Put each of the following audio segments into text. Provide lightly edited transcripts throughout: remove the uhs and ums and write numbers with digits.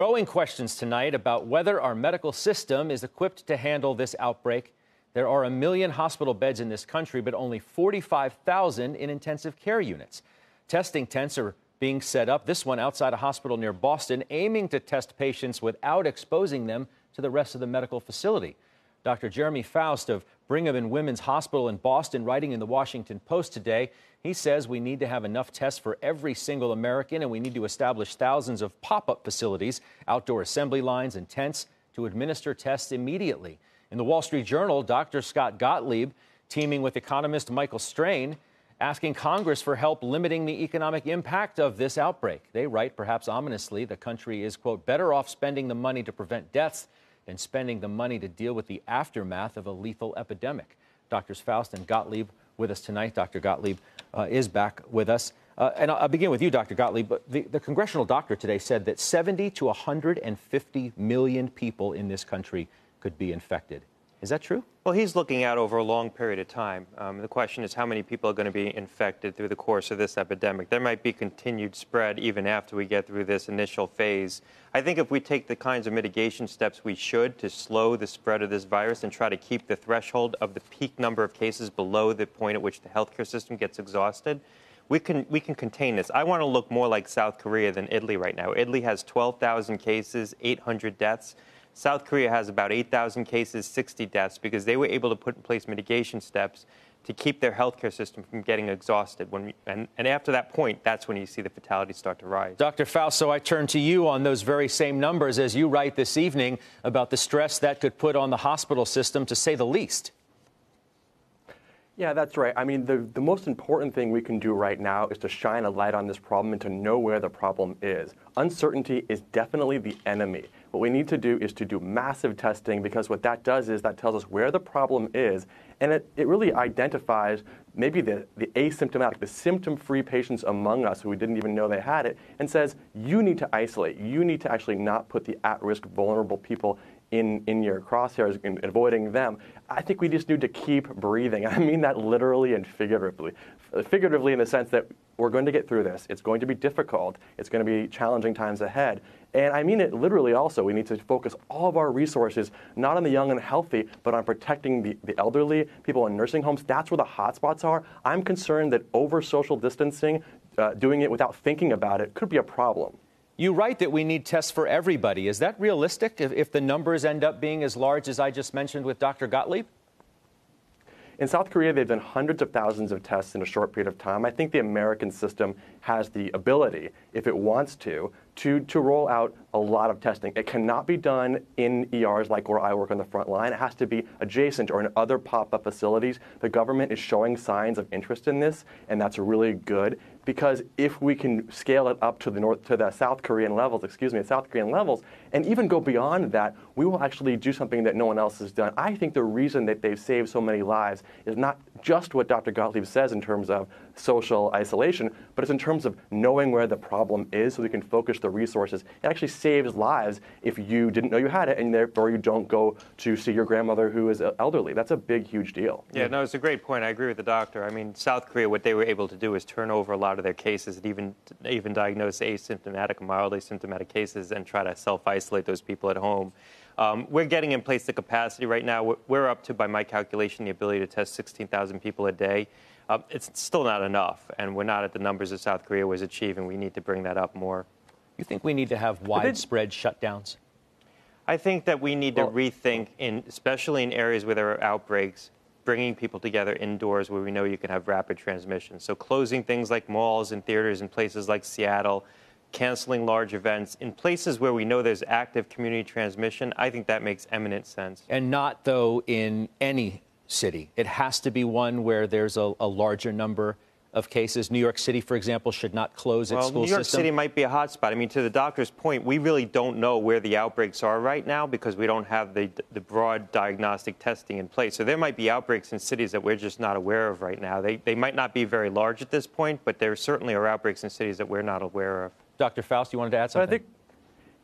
Growing questions tonight about whether our medical system is equipped to handle this outbreak. There are 1 million hospital beds in this country, but only 45,000 in intensive care units. Testing tents are being set up, this one outside a hospital near Boston, aiming to test patients without exposing them to the rest of the medical facility. Dr. Jeremy Faust of Brigham and Women's Hospital in Boston, writing in the Washington Post today, he says we need to have enough tests for every single American, and we need to establish thousands of pop-up facilities, outdoor assembly lines, and tents to administer tests immediately. In the Wall Street Journal, Dr. Scott Gottlieb, teaming with economist Michael Strain, asking Congress for help limiting the economic impact of this outbreak. They write, perhaps ominously, the country is, quote, better off spending the money to prevent deaths and spending the money to deal with the aftermath of a lethal epidemic. Doctors Faust and Gottlieb with us tonight. Dr. Gottlieb is back with us. And I'll begin with you, Dr. Gottlieb. But the congressional doctor today said that 70 to 150 million people in this country could be infected. Is that true? Well, he's looking out over a long period of time. The question is how many people are going to be infected through the course of this epidemic. There might be continued spread even after we get through this initial phase. I think if we take the kinds of mitigation steps we should to slow the spread of this virus and try to keep the threshold of the peak number of cases below the point at which the healthcare system gets exhausted, we can contain this. I want to look more like South Korea than Italy right now. Italy has 12,000 cases, 800 deaths. South Korea has about 8,000 cases, 60 deaths, because they were able to put in place mitigation steps to keep their healthcare system from getting exhausted. And after that point, that's when you see the fatalities start to rise. Dr. Faust, so I turn to you on those very same numbers as you write this evening about the stress that could put on the hospital system, to say the least. Yeah, that's right. I mean, the most important thing we can do right now is to shine a light on this problem and to know where the problem is. Uncertainty is definitely the enemy. What we need to do is to do massive testing, because what that does is that tells us where the problem is, and it really identifies maybe the asymptomatic, the symptom-free patients among us who we didn't even know they had it, and says, you need to isolate. You need to actually not put the at-risk vulnerable people in your crosshairs and avoiding them. I think we just need to keep breathing. I mean that literally and figuratively. Figuratively in the sense that we're going to get through this. It's going to be difficult. It's going to be challenging times ahead. And I mean it literally also. We need to focus all of our resources not on the young and healthy, but on protecting the elderly, people in nursing homes. That's where the hotspots are. I'm concerned that over social distancing, doing it without thinking about it, could be a problem. You write that we need tests for everybody. Is that realistic if the numbers end up being as large as I just mentioned with Dr. Gottlieb? In South Korea, they've done hundreds of thousands of tests in a short period of time. I think the American system has the ability, if it wants to roll out a lot of testing. It cannot be done in ERs like where I work on the front line. It has to be adjacent or in other pop-up facilities. The government is showing signs of interest in this, and that's really good, because if we can scale it up to the South Korean levels, and even go beyond that, we will actually do something that no one else has done. I think the reason that they've saved so many lives is not just what Dr. Gottlieb says in terms of social isolation, but it's in terms of knowing where the problem is so we can focus the resources. It actually saves lives if you didn't know you had it and therefore you don't go to see your grandmother who is elderly. That's a big, huge deal. Yeah, no, it's a great point. I agree with the doctor. I mean, South Korea, what they were able to do is turn over a lot of their cases and even diagnose asymptomatic, mildly symptomatic cases and try to self-isolate those people at home. We're getting in place the capacity right now. We're up to, by my calculation, the ability to test 16,000 people a day. It's still not enough, and we're not at the numbers that South Korea was achieving. We need to bring that up more. You think we need to have widespread shutdowns? I think that we need to rethink, especially in areas where there are outbreaks, bringing people together indoors where we know you can have rapid transmission. So closing things like malls and theaters in places like Seattle, canceling large events in places where we know there's active community transmission. I think that makes eminent sense. And not, though, in any city. It has to be one where there's a larger number of cases. New York City, for example, should not close its school system. Well, New York City might be a hot spot. I mean, to the doctor's point, we really don't know where the outbreaks are right now because we don't have the broad diagnostic testing in place. So there might be outbreaks in cities that we're just not aware of right now. They might not be very large at this point, but there certainly are outbreaks in cities that we're not aware of. Dr. Faust, you wanted to add something? I think,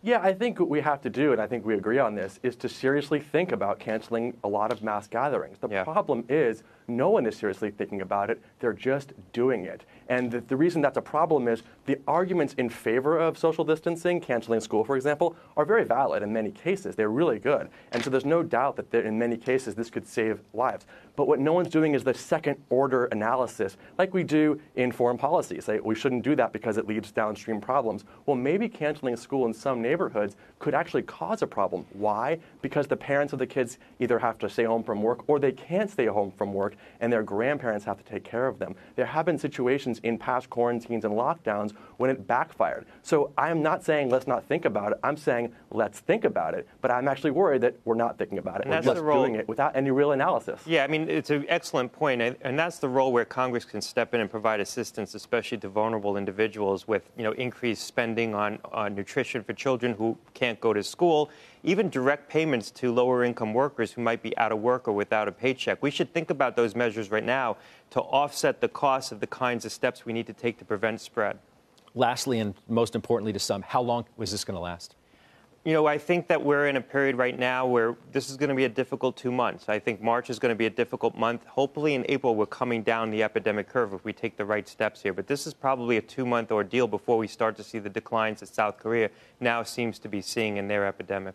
Yeah, I think what we have to do, and I think we agree on this, is to seriously think about canceling a lot of mass gatherings. The problem is no one is seriously thinking about it. They're just doing it. And the reason that's a problem is the arguments in favor of social distancing, canceling school, for example, are very valid in many cases. They're really good. And so there's no doubt that in many cases this could save lives. But what no one's doing is the second-order analysis, like we do in foreign policy. Say, we shouldn't do that because it leads downstream problems. Well, maybe canceling school in some neighborhoods could actually cause a problem. Why? Because the parents of the kids either have to stay home from work or they can't stay home from work, and their grandparents have to take care of them. There have been situations in past quarantines and lockdowns when it backfired. So I'm not saying let's not think about it. I'm saying let's think about it. But I'm actually worried that we're not thinking about it. We're just doing it without any real analysis. Yeah, I mean, it's an excellent point. And that's the role where Congress can step in and provide assistance, especially to vulnerable individuals with, you know, increased spending on nutrition for children who can't go to school, even direct payments to lower-income workers who might be out of work or without a paycheck. We should think about those measures right now to offset the cost of the kinds of steps we need to take to prevent spread. Lastly, and most importantly to some, how long is this going to last? You know, I think that we're in a period right now where this is going to be a difficult 2 months. I think March is going to be a difficult month. Hopefully in April we're coming down the epidemic curve if we take the right steps here. But this is probably a 2-month ordeal before we start to see the declines that South Korea now seems to be seeing in their epidemic.